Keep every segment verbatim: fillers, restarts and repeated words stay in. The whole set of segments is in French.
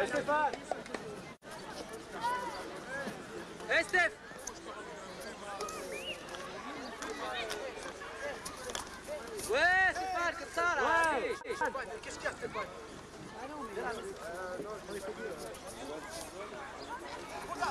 Hey Stéphane! Hey Steph! Ouais Stéphane, comme ça là! Ouais. Qu'est-ce qu'il y a Stéphane? Ah non mais... Euh, non, je m'en ai fait deux. Regarde!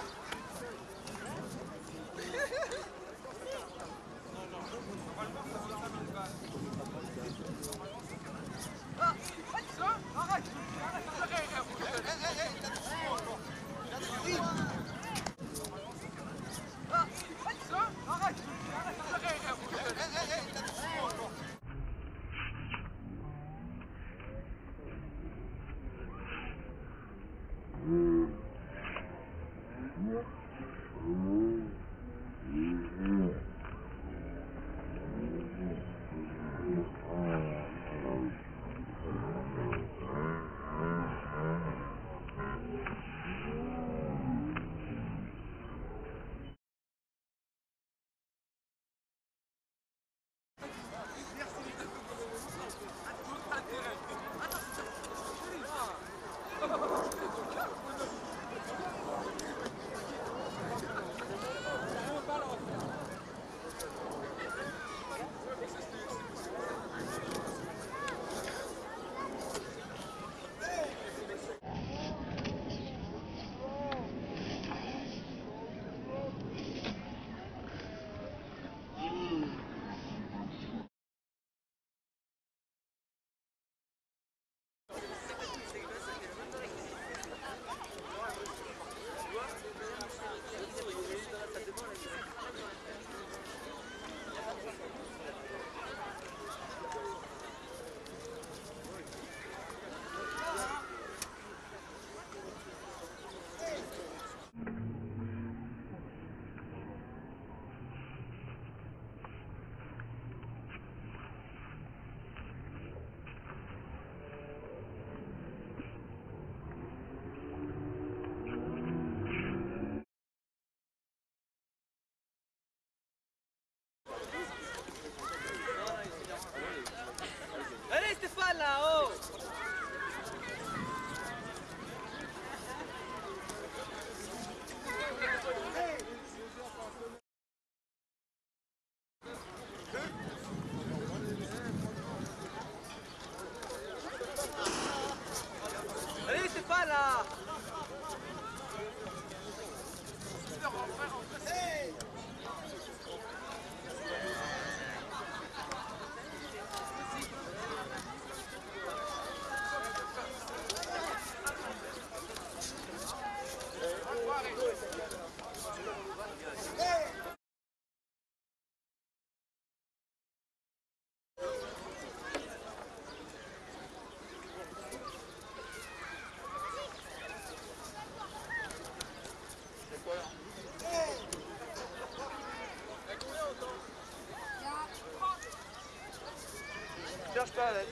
Cherche pas, Alex.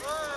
Ouais.